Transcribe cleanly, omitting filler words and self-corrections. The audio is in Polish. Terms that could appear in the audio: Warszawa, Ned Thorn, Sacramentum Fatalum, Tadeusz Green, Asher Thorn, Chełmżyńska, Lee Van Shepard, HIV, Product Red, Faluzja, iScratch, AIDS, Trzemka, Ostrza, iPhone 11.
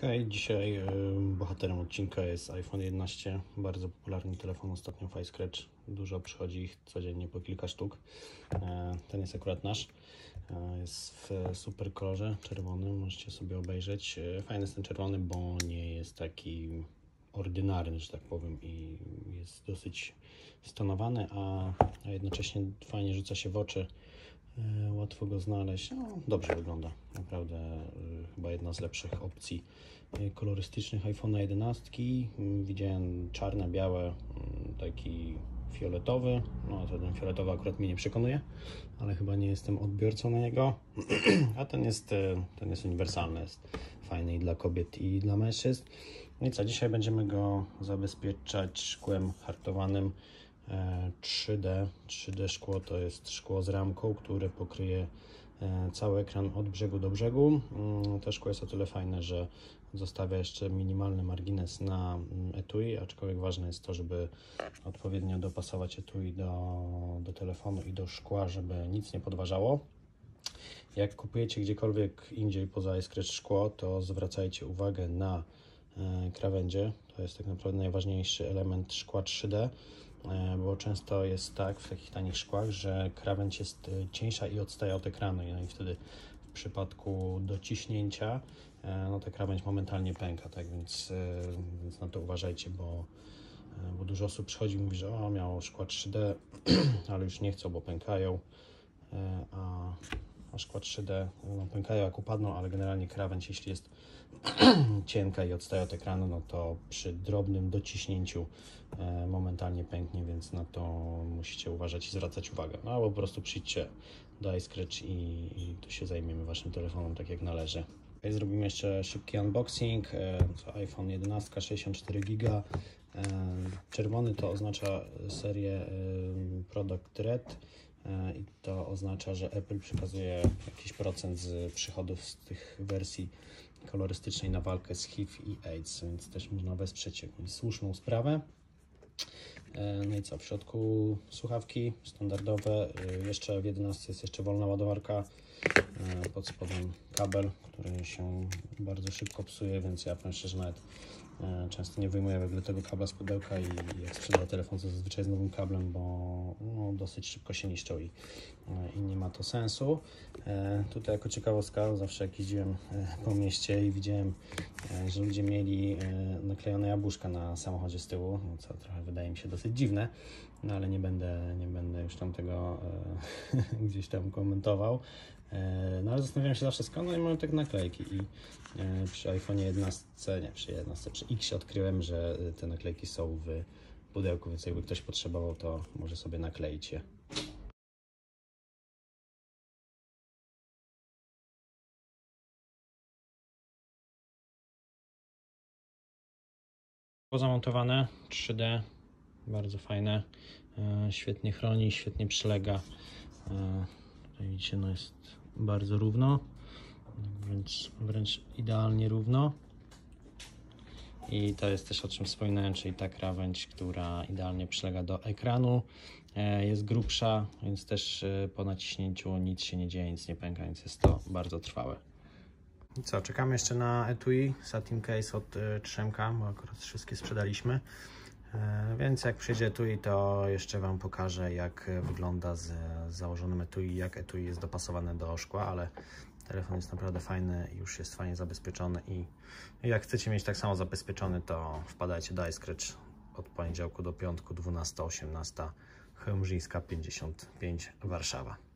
Hej, dzisiaj bohaterem odcinka jest iPhone 11, bardzo popularny telefon ostatnio w iScratch. Dużo przychodzi ich codziennie po kilka sztuk. Ten jest akurat nasz. Jest w super kolorze czerwonym, możecie sobie obejrzeć. Fajny jest ten czerwony, bo nie jest taki ordynarny, że tak powiem, i jest dosyć stonowany, a jednocześnie fajnie rzuca się w oczy. Łatwo go znaleźć, no, dobrze wygląda, naprawdę chyba jedna z lepszych opcji kolorystycznych iPhone'a 11. Widziałem czarne, białe, taki fioletowy, no to ten fioletowy akurat mnie nie przekonuje, ale chyba nie jestem odbiorcą na niego, a ten jest uniwersalny, jest fajny i dla kobiet, i dla mężczyzn. No i co, dzisiaj będziemy go zabezpieczać szkłem hartowanym 3D szkło. To jest szkło z ramką, które pokryje cały ekran od brzegu do brzegu. To szkło jest o tyle fajne, że zostawia jeszcze minimalny margines na etui, aczkolwiek ważne jest to, żeby odpowiednio dopasować etui do telefonu i do szkła, żeby nic nie podważało. Jak kupujecie gdziekolwiek indziej poza iScratch szkło, to zwracajcie uwagę na krawędzie. To jest tak naprawdę najważniejszy element szkła 3D, bo często jest tak w takich tanich szkłach, że krawędź jest cieńsza i odstaje od ekranu, no i wtedy w przypadku dociśnięcia no ta krawędź momentalnie pęka, tak więc na to uważajcie, bo dużo osób przychodzi i mówi, że o, miało szkła 3D, ale już nie chcą, bo pękają, a szkła 3D no, pękają jak upadną, ale generalnie krawędź, jeśli jest cienka i odstaje od ekranu, no to przy drobnym dociśnięciu momentalnie pęknie, więc na to musicie uważać i zwracać uwagę. No albo po prostu przyjdźcie do iScratch i tu się zajmiemy waszym telefonem tak jak należy. Okay, zrobimy jeszcze szybki unboxing. iPhone 11, 64 GB. Czerwony to oznacza serię Product Red. I to oznacza, że Apple przekazuje jakiś procent z przychodów z tych wersji kolorystycznej na walkę z HIV i AIDS, więc też można wesprzeć jakąś słuszną sprawę. No i co, w środku słuchawki standardowe, jeszcze w 11 jest jeszcze wolna ładowarka, pod spodem kabel, który się bardzo szybko psuje, więc ja powiem szczerze, nawet często nie wyjmuję w ogóle tego kabla z pudełka i jak sprzeda telefon, to zazwyczaj z nowym kablem, bo no, dosyć szybko się niszczą i nie ma to sensu. Tutaj jako ciekawostka, zawsze jak jeździłem po mieście i widziałem, że ludzie mieli naklejone jabłuszka na samochodzie z tyłu, co trochę wydaje mi się dosyć dziwne, no ale nie będę już tam tego gdzieś tam komentował. No ale zastanawiam się zawsze, skąd oni mają tak naklejki, i przy iPhone 11, nie przy 11, przy X odkryłem, że te naklejki są w pudełku, więc jakby ktoś potrzebował, to może sobie nakleić je. Zamontowane 3D, bardzo fajne, świetnie chroni, świetnie przylega. Tutaj widzicie, no jest bardzo równo, wręcz idealnie równo. I to jest też, o czym wspominałem, czyli ta krawędź, która idealnie przylega do ekranu. Jest grubsza, więc też po naciśnięciu nic się nie dzieje, nic nie pęka, więc jest to bardzo trwałe. I co, czekamy jeszcze na etui satin case od Trzemka, bo akurat wszystkie sprzedaliśmy. Więc jak przyjdzie etui, to jeszcze wam pokażę, jak wygląda z założonym etui, jak etui jest dopasowane do szkła, ale telefon jest naprawdę fajny, już jest fajnie zabezpieczony i jak chcecie mieć tak samo zabezpieczony, to wpadajcie do iScratch od poniedziałku do piątku 12-18, Chełmżyńska 55, Warszawa.